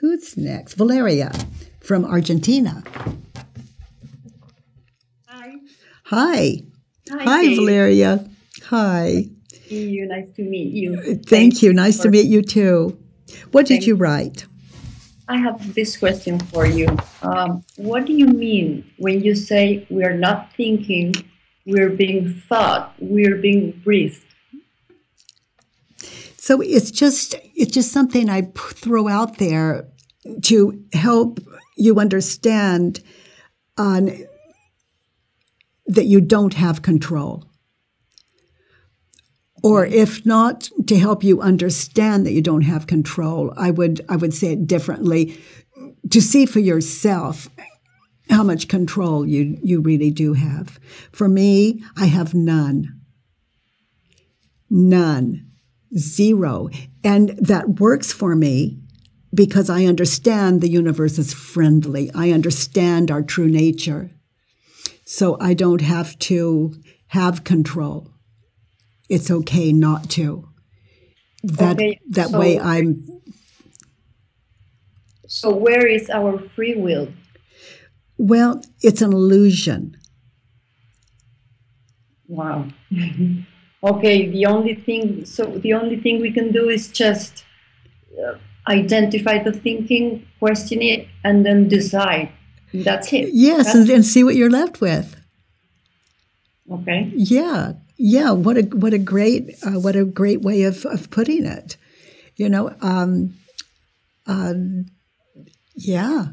Who's next? Valeria from Argentina. Hi. Hi. Hi, Kate. Valeria. Hi. You. Nice to meet you. Thank you. Nice to meet you too. What did you write? I have this question for you. What do you mean when you say we are not thinking, we're being thought, we're being breathed? So it's just something I throw out there to help you understand that you don't have control. Or if not, to help you understand that you don't have control, I would say it differently, to see for yourself how much control you really do have. For me, I have none. None. Zero. And that works for me because I understand the universe is friendly. I understand our true nature. So I don't have to have control. It's okay not to. So where is our free will? Well, it's an illusion. Wow. Okay, the only thing we can do is just identify the thinking, question it, and then decide. That's it. Yes, and see what you're left with. Okay. Yeah. Yeah, what a great way of putting it, you know. Yeah,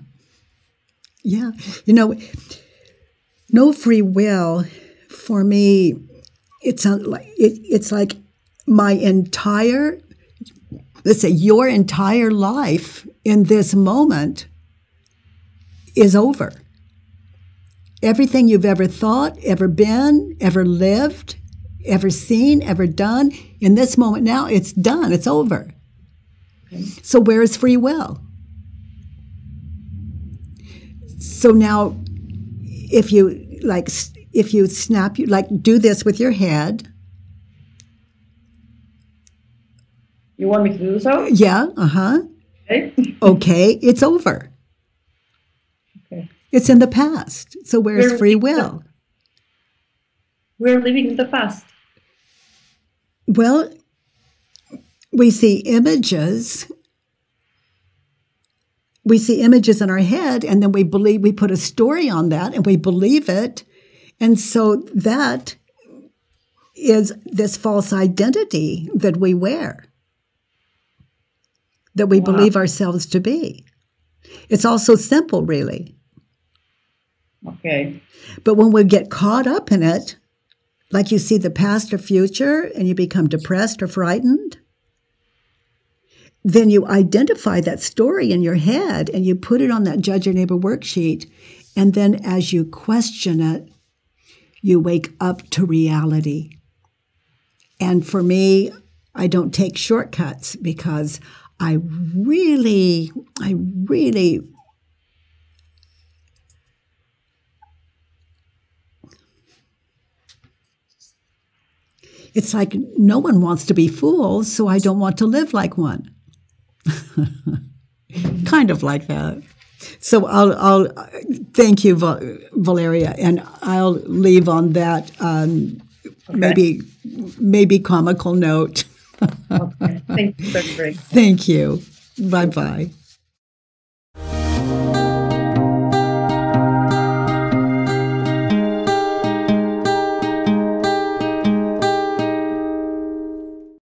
you know, no free will for me. It's like my entire, let's say your entire life in this moment is over. Everything you've ever thought, ever been, ever lived, ever seen, ever done, in this moment now, it's done. It's over. Okay. So where is free will? So now, if you snap, you like do this with your head. You want me to do so? Yeah. Okay. Okay. It's over. Okay. It's in the past. So where's free will? We're living in the past. Well, we see images. We see images in our head, and then we believe, we put a story on that, and we believe it. And so that is this false identity that we wear, that we believe ourselves to be. It's all so simple, really. Okay. But when we get caught up in it, like you see the past or future, and you become depressed or frightened, then you identify that story in your head and you put it on that Judge Your Neighbor worksheet. And then as you question it, you wake up to reality. And for me, I don't take shortcuts because I really it's like no one wants to be fooled, so I don't want to live like one. Kind of like that. So I'll thank you, Valeria, and I'll leave on that okay. maybe comical note. Okay. Thank you. Thank you. Bye-bye.